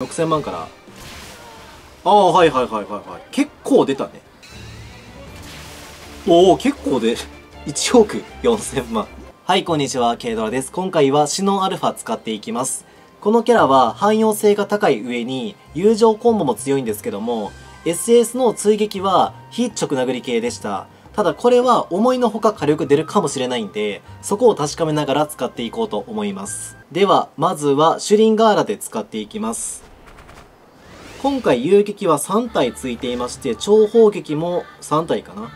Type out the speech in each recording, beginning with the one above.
6000万から。ああ、はいはいはいはいはい。結構出たね。おお、結構で1億4000万。はい、こんにちは、ケイドラです。今回はシノンアルファ使っていきます。このキャラは汎用性が高い上に友情コンボも強いんですけども、 SS の追撃は非直殴り系でした。ただこれは思いのほか火力出るかもしれないんで、そこを確かめながら使っていこうと思います。ではまずはシュリンガーラで使っていきます。今回遊撃は3体ついていまして、超砲撃も3体かな。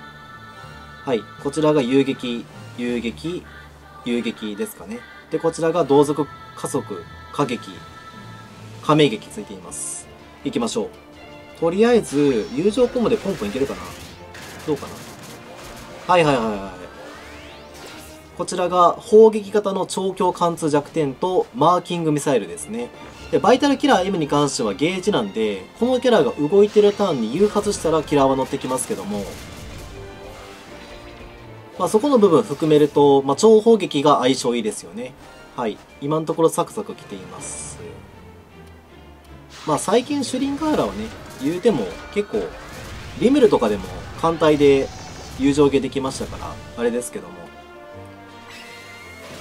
はい、こちらが遊撃遊撃遊撃ですかね。でこちらが同族加速過激加盟撃ついています。いきましょう。とりあえず友情コンボでポンポンいけるかな、どうかな。はいはいはいはい。こちらが砲撃型の超強貫通弱点とマーキングミサイルですね。でバイタルキラー M に関してはゲージなんで、このキャラが動いてるターンに誘発したらキラーは乗ってきますけども、まあ、そこの部分含めると、まあ、超砲撃が相性いいですよね。はい、今のところサクサクきています。まあ最近シュリンガーラはね、言うても結構リムルとかでも艦隊で友情系できましたからあれですけども、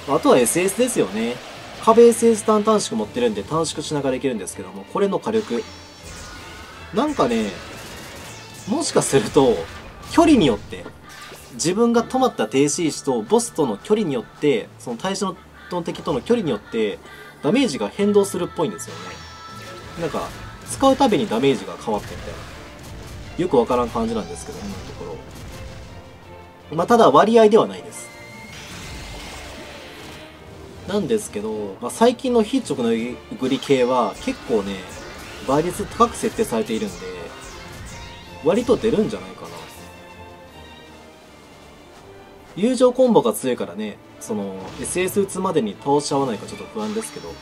あとは SS ですよね。壁 SS 単短縮持ってるんで短縮しながらいけるんですけども、これの火力なんかね、もしかすると距離によって、自分が止まった停止位置とボスとの距離によって、その対象の敵との距離によってダメージが変動するっぽいんですよね。なんか使うたびにダメージが変わってみたいな、よくわからん感じなんですけど、今のところまあ、ただ割合ではないです。なんですけど、まあ、最近の非直殴り系は結構ね、倍率高く設定されているんで、割と出るんじゃないかな。友情コンボが強いからね、その SS 打つまでに倒し合わないかちょっと不安ですけど、は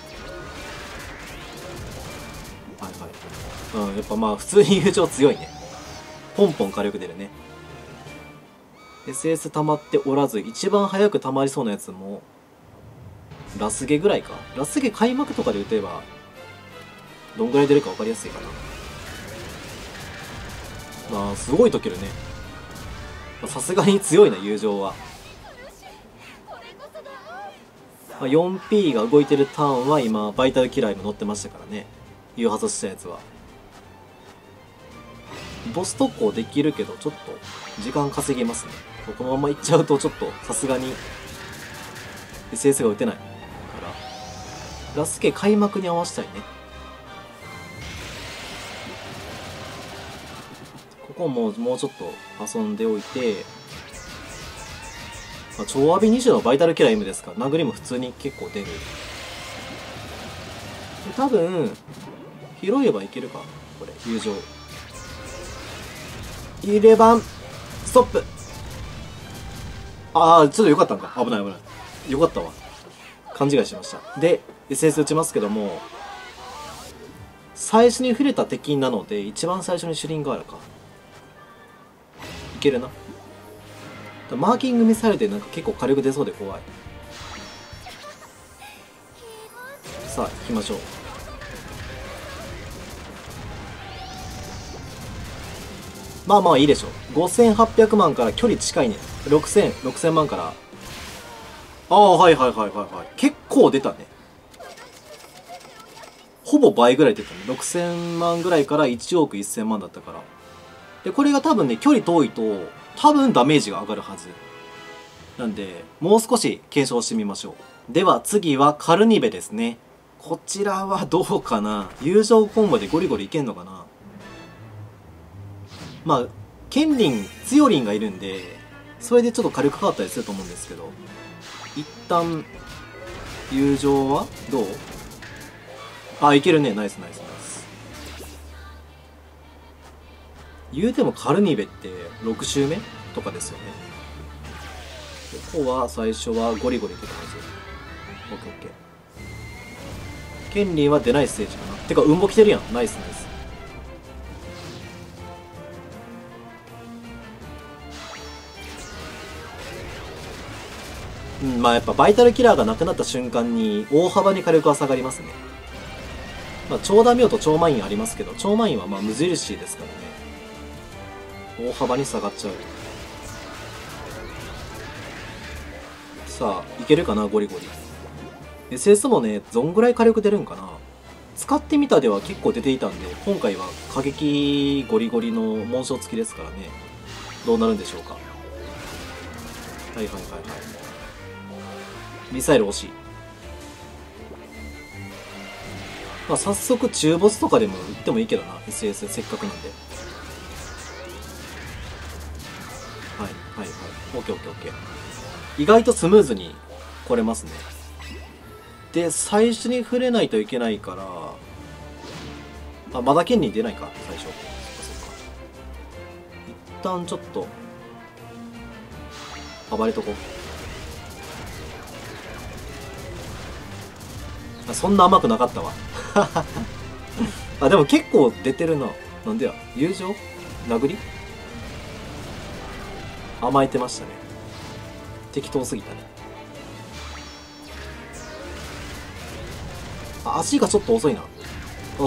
いはい、うん、やっぱまあ普通に友情強いね。ポンポン火力出るね。SS 溜まっておらず、一番早く溜まりそうなやつもラスゲぐらいか。ラスゲ開幕とかで打てばどんぐらい出るか分かりやすいかな。まあすごい解けるね。さすがに強いな友情は。まあ、4P が動いてるターンは今バイタルキラーも乗ってましたからね、誘発したやつは。ボス特攻できるけどちょっと時間稼げますね。このままいっちゃうとちょっとさすがに SS が打てないから、ラスケ開幕に合わせたいね。ここももうちょっと遊んでおいて、まあ、超アビ20のバイタルキラー M ですから、殴りも普通に結構出る。で多分拾えばいけるかこれ。友情入れ番ストップ。ああ、ちょっとよかったんか。危ない危ない、よかったわ、勘違いしました。で SS 打ちますけども、最初に触れた敵なので一番最初にシュリンガーラかいけるな。マーキングミサイルでなんか結構火力出そうで怖い。さあ行きましょう。まあまあいいでしょう。5800万から距離近いね。6000万から。ああ、はいはいはいはいはい。結構出たね。ほぼ倍ぐらい出たね。6000万ぐらいから1億1000万だったから。でこれが多分ね、距離遠いと多分ダメージが上がるはずなんで、もう少し検証してみましょう。では次はカルニベですね。こちらはどうかな。友情コンボでゴリゴリいけんのかな。まあ、ケンリン、ツヨリンがいるんで、それでちょっと軽く変わったりすると思うんですけど、一旦、友情はどう？あ、いけるね。ナイスナイスナイス。言うてもカルニベって6周目とかですよね。ここは最初はゴリゴリいけるはず。オッケーオッケー。ケンリンは出ないステージかな。てか、うんぼ来てるやん。ナイスナイス。まあやっぱバイタルキラーがなくなった瞬間に大幅に火力は下がりますね。まあ、長打名と超満員ありますけど、超満員はまあ無印ですからね。大幅に下がっちゃう。さあ、いけるかな、ゴリゴリ。SS もね、どんぐらい火力出るんかな。使ってみたでは結構出ていたんで、今回は過激ゴリゴリの紋章付きですからね。どうなるんでしょうか。はいはいはいはい。ミサイル惜しい。まあ、早速中ボスとかでも打ってもいいけどな、 SS せっかくなんで。はいはいはい。OKOKOK。意外とスムーズに来れますね。で、最初に触れないといけないから、あ、まだ剣に出ないか、最初。そっかそっか。一旦ちょっと、暴れとこう。あ、そんな甘くなかったわ。あ、でも結構出てるな。なんでや。友情殴り甘えてましたね。適当すぎたね。あ、足がちょっと遅いな。あ、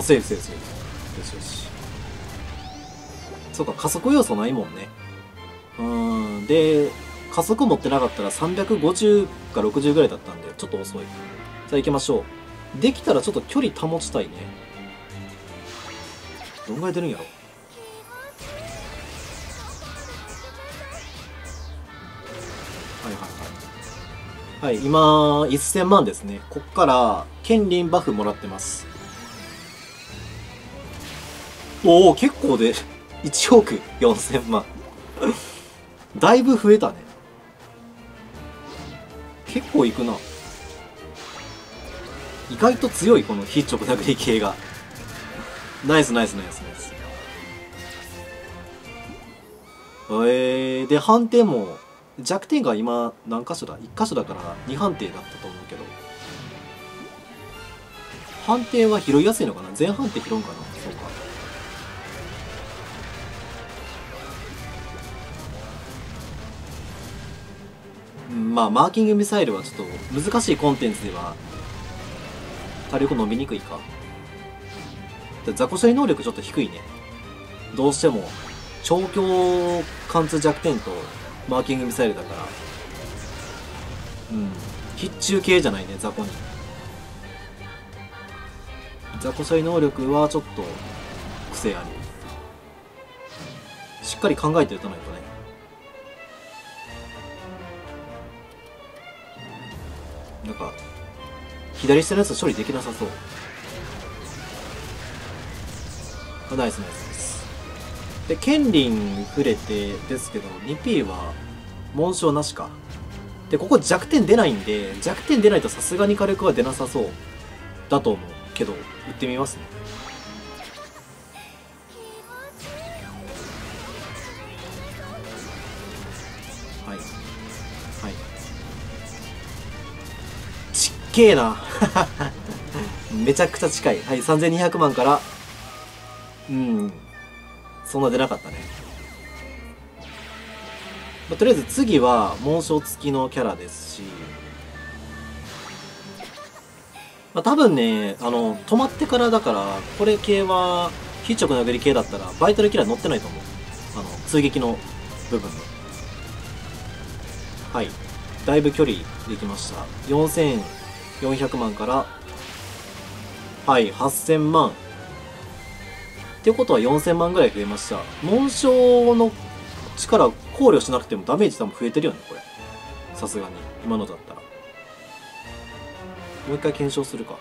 セーフセーフセーフ。よしよし。そうか、加速要素ないもんね。で、加速持ってなかったら350か60ぐらいだったんで、ちょっと遅い。さあ行きましょう。できたらちょっと距離保ちたいね。どんぐらい出るんやろ。はいはいはい。はい、今、1000万ですね。こっから、剣輪バフもらってます。おお、結構で、1億4000万。だいぶ増えたね。結構いくな。意外と強いこの非直殴り系が。ナイスナイスナイスナイス。で、判定も弱点が今何箇所だ ?1 箇所だから2判定だったと思うけど。判定は拾いやすいのかな、前判定拾うんかな、そうか。まあ、マーキングミサイルはちょっと難しいコンテンツでは火力伸びにくいか。雑魚処理能力ちょっと低いね。どうしても長距貫通弱点とマーキングミサイルだから、うん、必中系じゃないね。雑魚に雑魚処理能力はちょっと癖あり。しっかり考えて打たないとね。なんか左下のやつ処理できなさそう。あ、ナイスナイスです。で、剣輪触れてですけど 2P は紋章なしか。で、ここ弱点出ないんで、弱点出ないとさすがに火力は出なさそうだと思うけど、打ってみますね。はいはい、ちっけえな。めちゃくちゃ近い。はい、3200万から、うん、そんな出なかったね。まあ、とりあえず次は紋章付きのキャラですし、まあ、多分ね、止まってからだから、これ系は、非直殴り系だったら、バイタルキラー乗ってないと思う。追撃の部分で。はい。だいぶ距離できました。4400万から、はい、8000万。ってことは4000万ぐらい増えました。紋章の力考慮しなくてもダメージ多分増えてるよね、これ。さすがに。今のだったら。もう一回検証するか。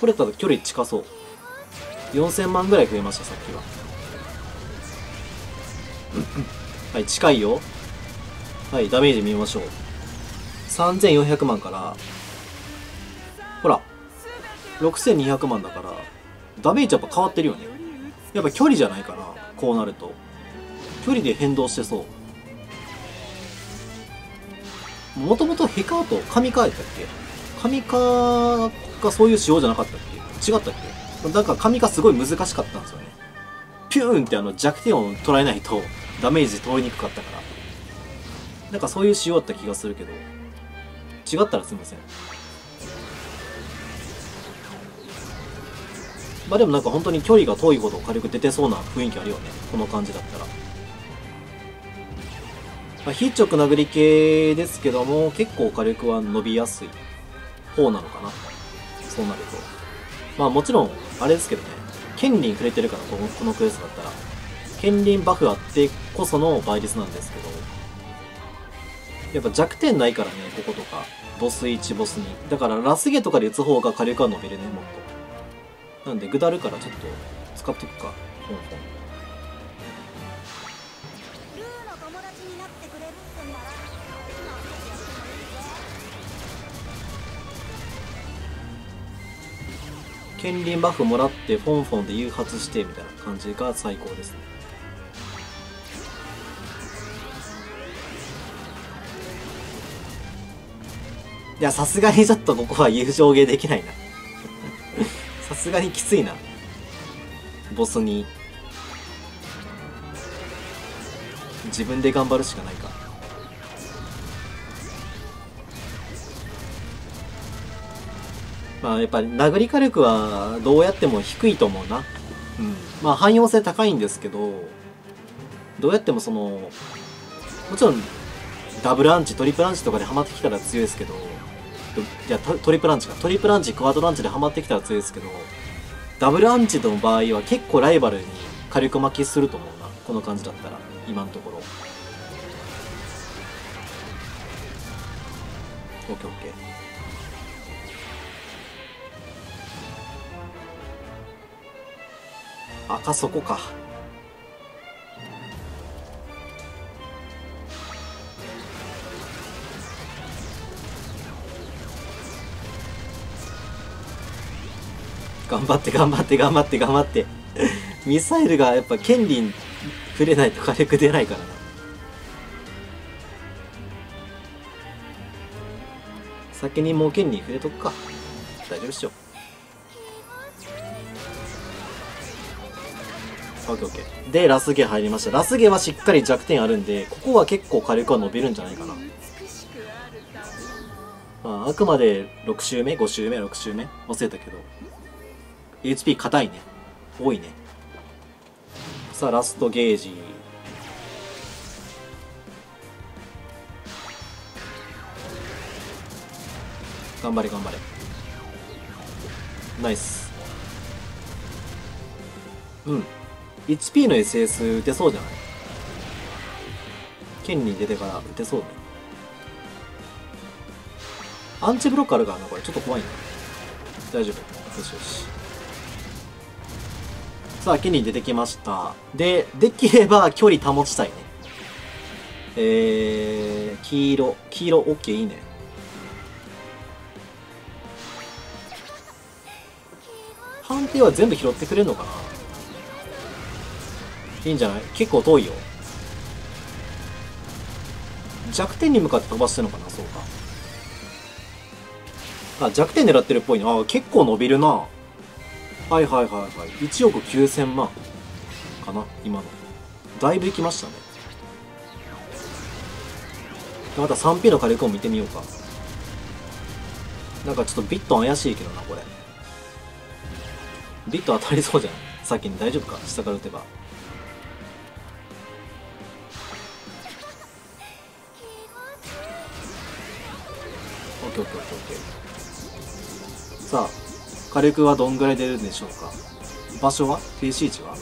これだと距離近そう。4000万ぐらい増えました、さっきは。はい、近いよ。はい、ダメージ見ましょう。3400万から、ほら、6200万だから、ダメージやっぱ変わってるよね。やっぱ距離じゃないかな、こうなると。距離で変動してそう。もともとヘカーとカミカやったっけ。カミカがそういう仕様じゃなかったっけ、違ったっけ。なんかカミカすごい難しかったんですよね。ピューンって弱点を捉えないとダメージ通りにくかったから、なんかそういう仕様だった気がするけど、違ったらすみません。まあでもなんか本当に距離が遠いほど火力出てそうな雰囲気あるよね、この感じだったら。まあ、非直殴り系ですけども、結構火力は伸びやすい方なのかな、そうなると。まあもちろん、あれですけどね、剣輪くれてるから、このクエストだったら。剣輪バフあってこその倍率なんですけど、やっぱ弱点ないからね、こことか。ボス1、ボス2。だからラスゲとかで打つ方が火力は伸びるね、もっと。なんで、下るからちょっと使っていくか、ポンポン。剣輪バフもらってフォンフォンで誘発してみたいな感じが最高ですね。いや、さすがにちょっとここは友情芸できないな。さすがにきついな。ボスに。自分で頑張るしかないか。まあやっぱり殴り火力はどうやっても低いと思うな。うん。まあ汎用性高いんですけど、どうやってもその、もちろんダブルアンチ、トリプルアンチとかでハマってきたら強いですけど、いや、トリプルアンチ、クワドランチでハマってきたら強いですけど、ダブルアンチの場合は結構ライバルに火力負けすると思うな。この感じだったら、今のところ。オッケーオッケー。赤そこか。頑張って頑張って頑張って頑張ってミサイルがやっぱ剣輪触れないと火力出ないからな。先にもう剣輪触れとくか、大丈夫っしょ。で、ラスゲ入りました。ラスゲはしっかり弱点あるんで、ここは結構火力は伸びるんじゃないかな。まあ、あくまで6周目、5周目、6周目忘れたけど。HP 硬いね。多いね。さあ、ラストゲージ。頑張れ、頑張れ。ナイス。うん。HP の SS 打てそうじゃない？剣に出てから打てそうね。アンチブロックあるからな、これ。ちょっと怖いな。大丈夫。よしよし。さあ、剣に出てきました。で、できれば距離保ちたいね。黄色。黄色、OK、いいね。判定は全部拾ってくれるのかな？いいんじゃない？結構遠いよ。弱点に向かって飛ばしてるのかな。そうか。あ、弱点狙ってるっぽいな。あ、結構伸びるな。はいはいはいはい。1億9000万かな、今の。だいぶいきましたね。また 3P の火力を見てみようか。なんかちょっとビット怪しいけどな、これ。ビット当たりそうじゃない？先に大丈夫か？下から打てば。さあ、火力はどんぐらい出るんでしょうか。場所は？停止位置は？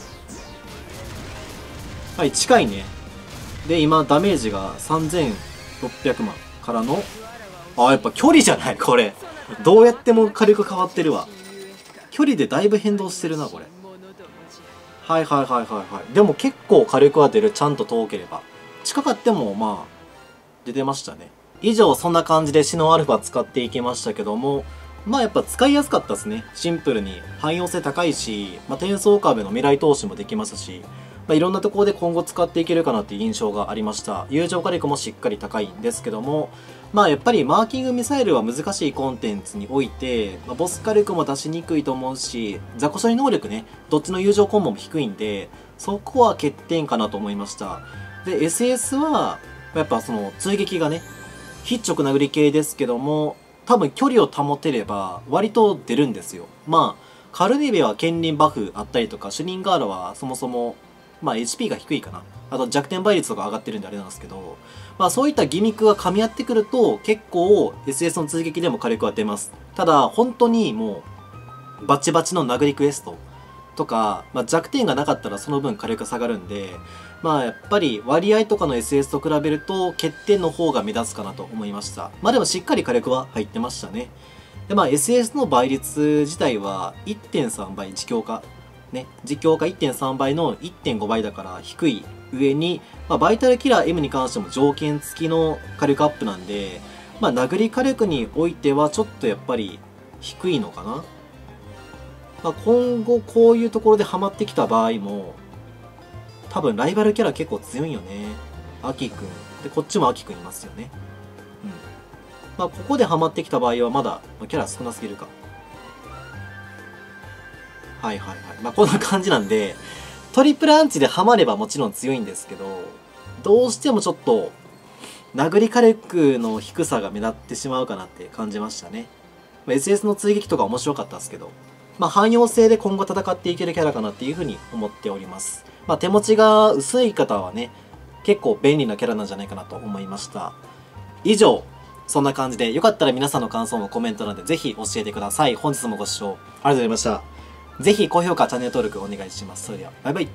はい、近いね。で、今、ダメージが3600万からの、あ、やっぱ距離じゃないこれ。どうやっても火力変わってるわ。距離でだいぶ変動してるな、これ。はいはいはいはいはい。でも結構火力は出る。ちゃんと遠ければ。近かっても、まあ、出てましたね。以上、そんな感じでシノンアルファ使っていきましたけども、まあやっぱ使いやすかったですね。シンプルに。汎用性高いし、まあ、転送株の未来投資もできますし、まあ、いろんなところで今後使っていけるかなっていう印象がありました。友情火力もしっかり高いんですけども、まあやっぱりマーキングミサイルは難しいコンテンツにおいて、まあ、ボス火力も出しにくいと思うし、雑魚処理能力ね、どっちの友情コンボも低いんで、そこは欠点かなと思いました。で、SS は、やっぱその追撃がね、非直殴り系ですけども、多分距離を保てれば割と出るんですよ。まあカルネベは剣輪バフあったりとか、シュリンガールはそもそも、まあ HP が低いかな。あと弱点倍率とか上がってるんであれなんですけど、まあそういったギミックが噛み合ってくると結構 SS の追撃でも火力は出ます。ただ本当にもうバチバチの殴りクエストとか、まあ、弱点がなかったらその分火力が下がるんで、まあやっぱり割合とかの SS と比べると欠点の方が目立つかなと思いました。まあでもしっかり火力は入ってましたね。でまあ SS の倍率自体は 1.3 倍、自強化。ね、自強化 1.3 倍の 1.5 倍だから低い上に、まあ、バイタルキラー M に関しても条件付きの火力アップなんで、まあ、殴り火力においてはちょっとやっぱり低いのかな。まあ、今後こういうところでハマってきた場合も、多分ライバルキャラ結構強いよね。アキくん。で、こっちもアキくんいますよね。うん。まあ、ここでハマってきた場合はまだ、まあ、キャラ少なすぎるか。はいはいはい。まあ、こんな感じなんで、トリプルアンチでハマればもちろん強いんですけど、どうしてもちょっと、殴り火力の低さが目立ってしまうかなって感じましたね。まあ、SS の追撃とか面白かったですけど、まあ、汎用性で今後戦っていけるキャラかなっていうふうに思っております。まあ、手持ちが薄い方はね、結構便利なキャラなんじゃないかなと思いました。以上、そんな感じで、よかったら皆さんの感想もコメント欄でぜひ教えてください。本日もご視聴ありがとうございました。ぜひ高評価、チャンネル登録お願いします。それでは、バイバイ。